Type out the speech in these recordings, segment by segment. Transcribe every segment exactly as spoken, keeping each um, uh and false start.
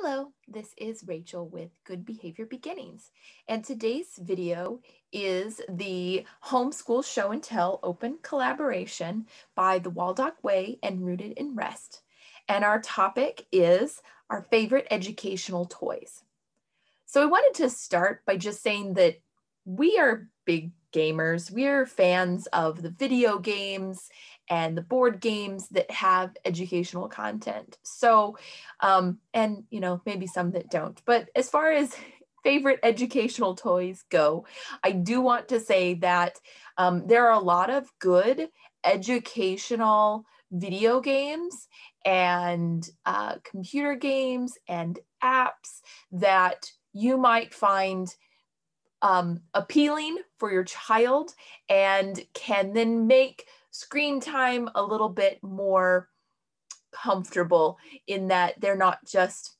Hello, this is Rachel with Good Behavior Beginnings, and today's video is the Homeschool Show and Tell Open Collaboration by The Waldock Way and Rooted in Rest, and our topic is our favorite educational toys. So I wanted to start by just saying that we are big gamers. We are fans of the video games and the board games that have educational content. So, um, and you know, maybe some that don't, but as far as favorite educational toys go, I do want to say that um, there are a lot of good educational video games and uh, computer games and apps that you might find um, appealing for your child and can then make screen time a little bit more comfortable in that they're not just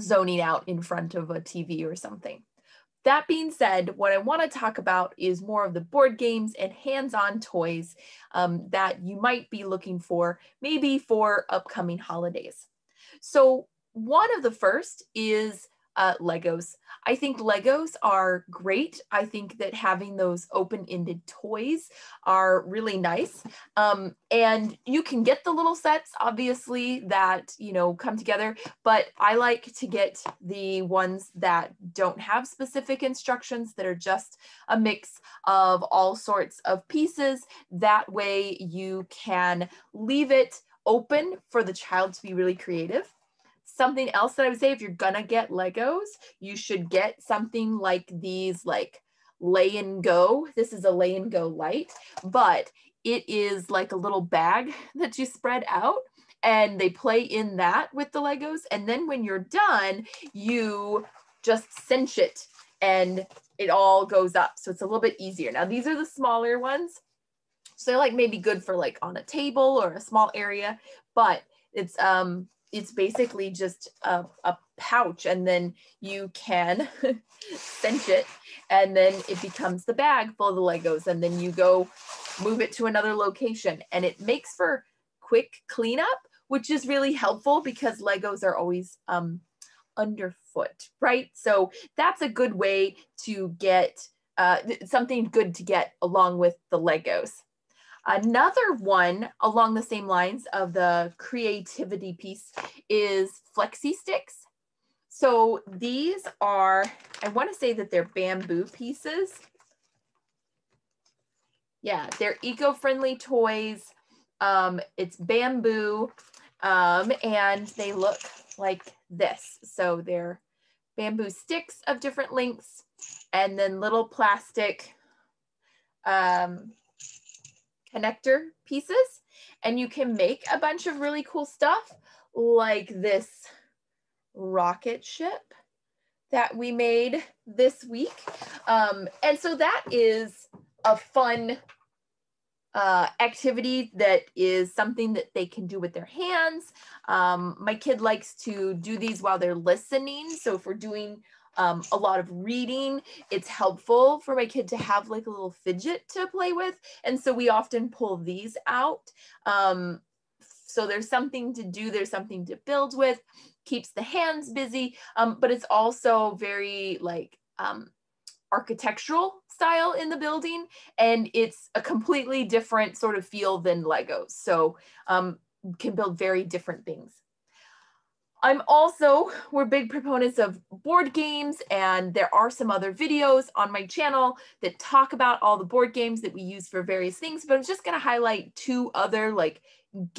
zoning out in front of a T V or something. That being said, what I want to talk about is more of the board games and hands-on toys um, that you might be looking for, maybe for upcoming holidays. So one of the first is Uh, Legos. I think Legos are great. I think that having those open-ended toys are really nice. Um, and you can get the little sets, obviously, that, you know, come together, but I like to get the ones that don't have specific instructions, that are just a mix of all sorts of pieces. That way you can leave it open for the child to be really creative. Something else that I would say, if you're gonna get Legos, you should get something like these, like Lay and Go. This is a Lay and Go light, but it is like a little bag that you spread out and they play in that with the Legos. And then when you're done, you just cinch it and it all goes up. So it's a little bit easier. Now, these are the smaller ones. So they're like maybe good for like on a table or a small area, but it's, um, it's basically just a, a pouch, and then you can cinch it and then it becomes the bag full of the Legos, and then you go move it to another location, and it makes for quick cleanup, which is really helpful because Legos are always um, underfoot, right? So that's a good way to get uh, something good to get along with the Legos. Another one along the same lines of the creativity piece is flexi sticks. So these are, I want to say that they're bamboo pieces. Yeah, they're eco-friendly toys. Um, it's bamboo um, and they look like this. So they're bamboo sticks of different lengths and then little plastic um, connector pieces, and you can make a bunch of really cool stuff like this rocket ship that we made this week. Um, and so that is a fun uh, activity that is something that they can do with their hands. Um, my kid likes to do these while they're listening. So if we're doing Um, a lot of reading, it's helpful for my kid to have like a little fidget to play with. And so we often pull these out. Um, so there's something to do, there's something to build with, keeps the hands busy, um, but it's also very like um, architectural style in the building. And it's a completely different sort of feel than Legos. So um, can build very different things. I'm also, we're big proponents of board games, and there are some other videos on my channel that talk about all the board games that we use for various things, but I'm just gonna highlight two other like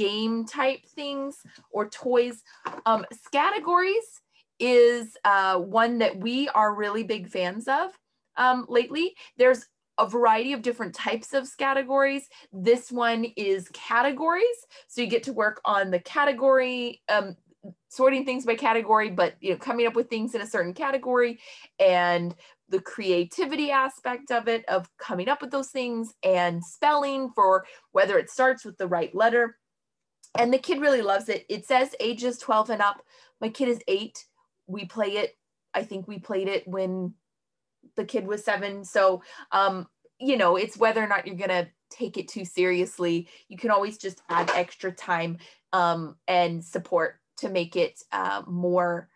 game type things or toys. Um, Scattergories is uh, one that we are really big fans of um, lately. There's a variety of different types of Scattergories. This one is categories. So you get to work on the category, um, sorting things by category, but you know, coming up with things in a certain category, and the creativity aspect of it, of coming up with those things, and spelling for whether it starts with the right letter. And the kid really loves it. It says ages twelve and up. My kid is eight. We play it. I think we played it when the kid was seven. So, um, you know, it's whether or not you're gonna take it too seriously. You can always just add extra time um, and support to make it uh, more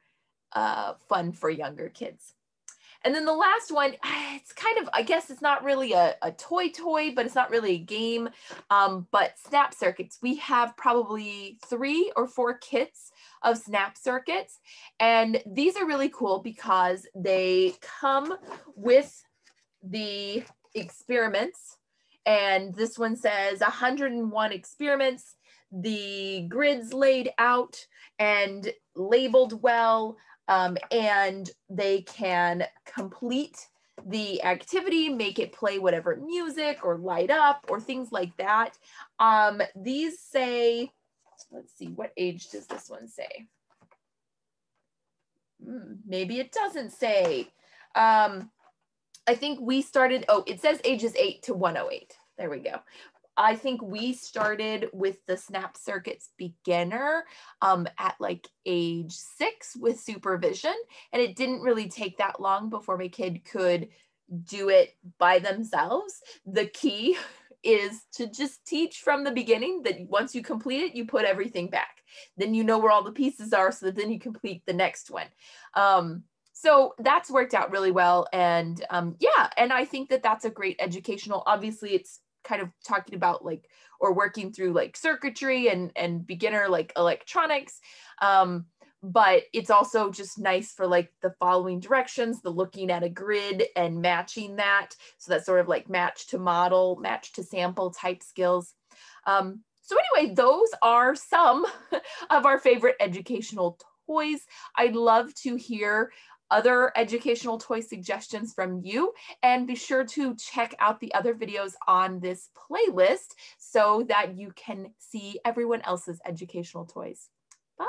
uh, fun for younger kids. And then the last one, it's kind of, I guess it's not really a, a toy toy, but it's not really a game, um, but Snap Circuits. We have probably three or four kits of Snap Circuits. And these are really cool because they come with the experiments. And this one says one hundred and one experiments, the grids laid out and labeled well. Um, and they can complete the activity, make it play whatever music or light up or things like that. Um, these say, let's see, what age does this one say? Mm, maybe it doesn't say. Um, I think we started, oh, it says ages eight to one oh eight. There we go. I think we started with the Snap Circuits beginner um, at like age six with supervision. And it didn't really take that long before my kid could do it by themselves. The key is to just teach from the beginning that once you complete it, you put everything back. Then you know where all the pieces are so that then you complete the next one. Um, So that's worked out really well. And um, yeah, and I think that that's a great educational, obviously it's kind of talking about like, or working through like circuitry and, and beginner like electronics. Um, but it's also just nice for like the following directions, the looking at a grid and matching that. So that's sort of like match to model, match to sample type skills. Um, so anyway, those are some of our favorite educational toys. I'd love to hear other educational toy suggestions from you, and be sure to check out the other videos on this playlist so that you can see everyone else's educational toys. Bye.